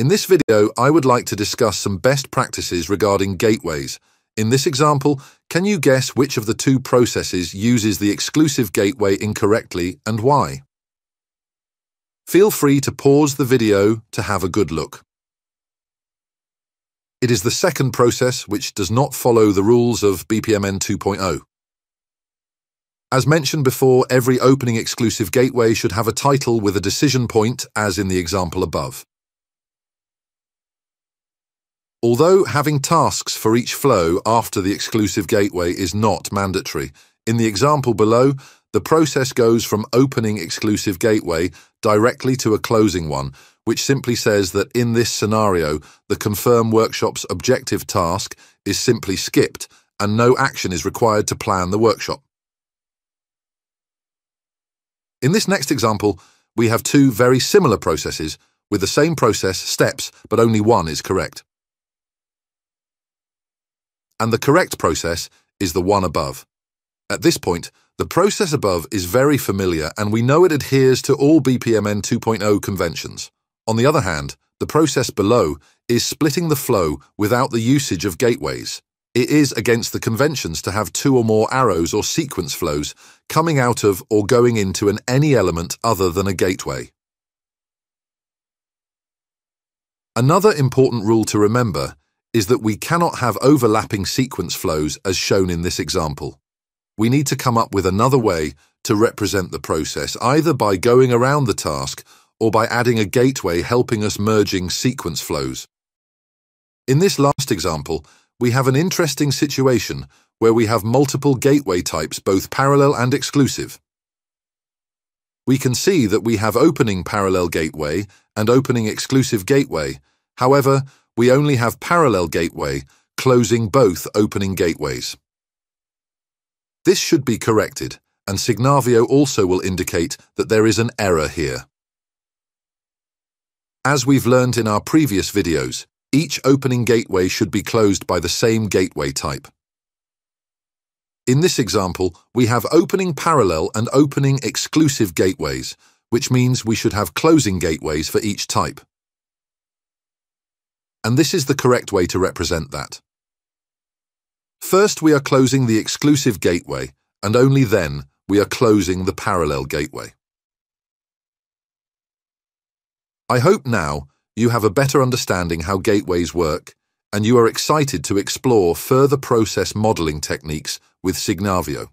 In this video, I would like to discuss some best practices regarding gateways. In this example, can you guess which of the two processes uses the exclusive gateway incorrectly and why? Feel free to pause the video to have a good look. It is the second process which does not follow the rules of BPMN 2.0. As mentioned before, every opening exclusive gateway should have a title with a decision point, as in the example above. Although having tasks for each flow after the exclusive gateway is not mandatory, in the example below, the process goes from opening exclusive gateway directly to a closing one, which simply says that in this scenario, the confirm workshop's objective task is simply skipped and no action is required to plan the workshop. In this next example, we have two very similar processes with the same process steps, but only one is correct. And the correct process is the one above. At this point, the process above is very familiar and we know it adheres to all BPMN 2.0 conventions. On the other hand, the process below is splitting the flow without the usage of gateways. It is against the conventions to have two or more arrows or sequence flows coming out of or going into any element other than a gateway. Another important rule to remember is that we cannot have overlapping sequence flows as shown in this example. We need to come up with another way to represent the process, either by going around the task or by adding a gateway helping us merging sequence flows. In this last example, we have an interesting situation where we have multiple gateway types, both parallel and exclusive. We can see that we have opening parallel gateway and opening exclusive gateway. However, we only have parallel gateway, closing both opening gateways. This should be corrected, and Signavio also will indicate that there is an error here. As we've learned in our previous videos, each opening gateway should be closed by the same gateway type. In this example, we have opening parallel and opening exclusive gateways, which means we should have closing gateways for each type. And this is the correct way to represent that. First, we are closing the exclusive gateway, and only then we are closing the parallel gateway. I hope now you have a better understanding how gateways work, and you are excited to explore further process modeling techniques with Signavio.